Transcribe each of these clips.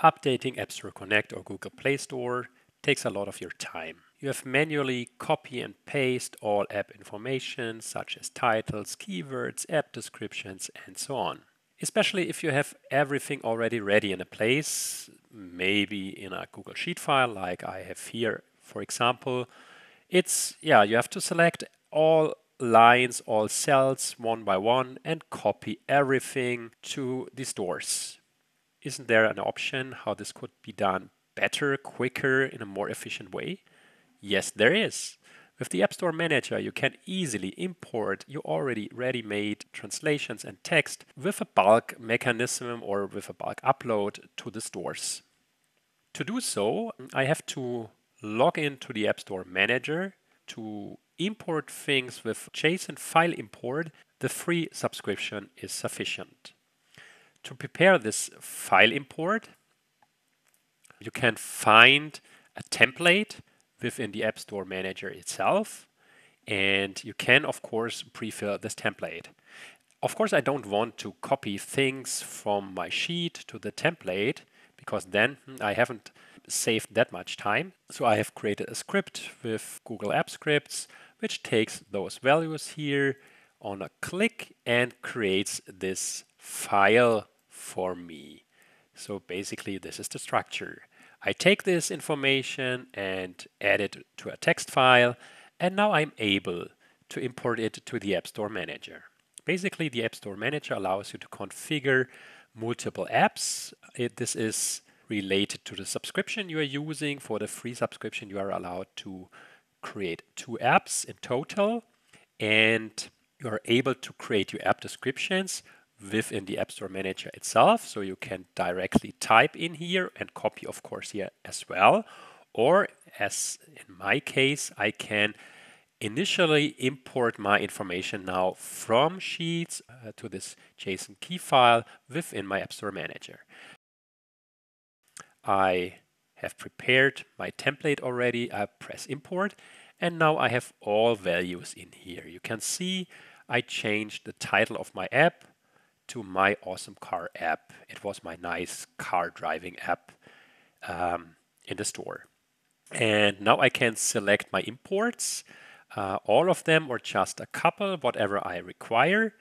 Updating App Store Connect or Google Play Store takes a lot of your time. You have manually copy and paste all app information such as titles, keywords, app descriptions and so on. Especially if you have everything already ready in a place, maybe in a Google Sheet file like I have here for example, you have to select all lines, all cells one by one and copy everything to the stores. Isn't there an option how this could be done better, quicker, in a more efficient way? Yes, there is. With the App Store Manager, you can easily import your already ready-made translations and text with a bulk mechanism or with a bulk upload to the stores. To do so, I have to log into the App Store Manager to import things with JSON file import. The free subscription is sufficient. To prepare this file import, you can find a template within the App Store Manager itself, and you can of course pre-fill this template. Of course I don't want to copy things from my sheet to the template because then I haven't saved that much time. So I have created a script with Google Apps Scripts which takes those values here on a click and creates this file for me. So basically this is the structure. I take this information and add it to a text file, and now I'm able to import it to the App Store Manager. Basically the App Store Manager allows you to configure multiple apps. This is related to the subscription you are using. For the free subscription you are allowed to create 2 apps in total, and you are able to create your app descriptions within the App Store Manager itself, so you can directly type in here and copy of course here as well, or as in my case I can initially import my information now from Sheets to this JSON key file within my App Store Manager. I have prepared my template already, I press import, and now I have all values in here. You can see I changed the title of my app to my awesome car app. It was my nice car driving app in the store. And now I can select my imports, all of them or just a couple, whatever I require,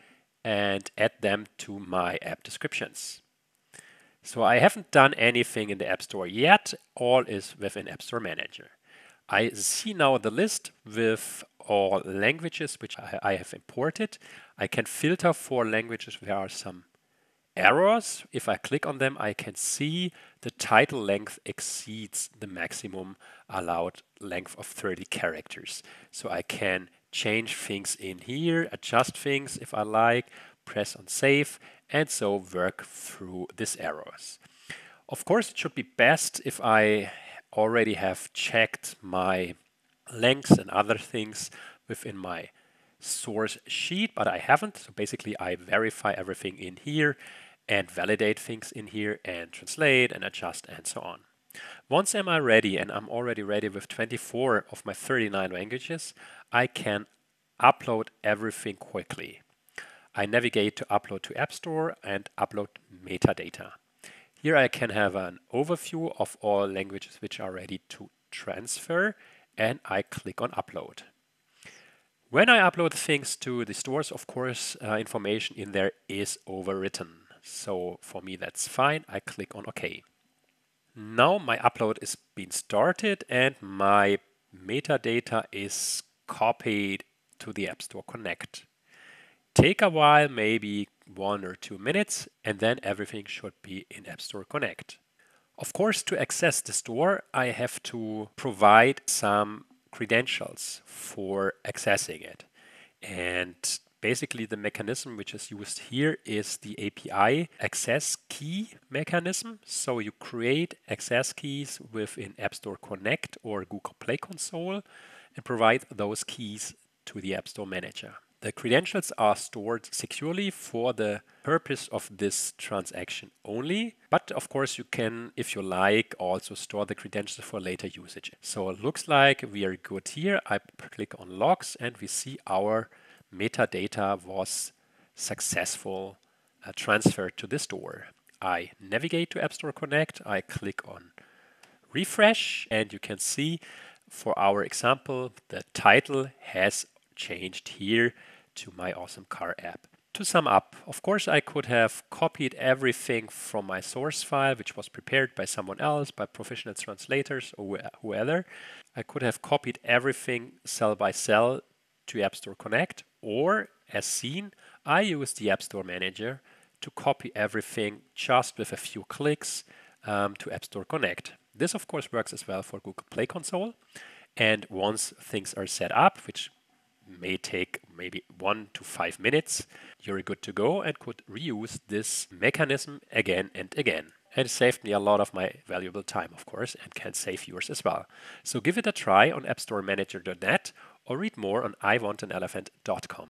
and add them to my app descriptions. So I haven't done anything in the App Store yet. All is within App Store Manager. I see now the list with all languages which I have imported. I can filter for languages where there are some errors. If I click on them, I can see the title length exceeds the maximum allowed length of 30 characters. So I can change things in here, adjust things if I like, press on save, and so work through these errors. Of course, it should be best if I already have checked my lengths and other things within my source sheet, but I haven't. So basically I verify everything in here and validate things in here and translate and adjust and so on. Once am I ready, and I'm already ready with 24 of my 39 languages, I can upload everything quickly. I navigate to upload to App Store and upload metadata. Here I can have an overview of all languages which are ready to transfer, and I click on upload. When I upload things to the stores, of course, information in there is overwritten. So for me that's fine, I click on OK. Now my upload is being started and my metadata is copied to the App Store Connect. Take a while, maybe 1 or 2 minutes, and then everything should be in App Store Connect. Of course, to access the store, I have to provide some credentials for accessing it. And basically the mechanism which is used here is the API access key mechanism. So you create access keys within App Store Connect or Google Play Console and provide those keys to the App Store Manager. The credentials are stored securely for the purpose of this transaction only, but of course you can, if you like, also store the credentials for later usage. So it looks like we are good here. I click on logs and we see our metadata was successful transferred to the store. I navigate to App Store Connect, I click on refresh, and you can see for our example the title has changed here to My Awesome Car App. To sum up, of course I could have copied everything from my source file, which was prepared by someone else, by professional translators or whoever. I could have copied everything cell by cell to App Store Connect, or as seen, I used the App Store Manager to copy everything just with a few clicks to App Store Connect. This of course works as well for Google Play Console, and once things are set up, which may take maybe 1 to 5 minutes, you're good to go and could reuse this mechanism again and again. And it saved me a lot of my valuable time, of course, and can save yours as well. So give it a try on appstoremanager.net or read more on iwantanelephant.com.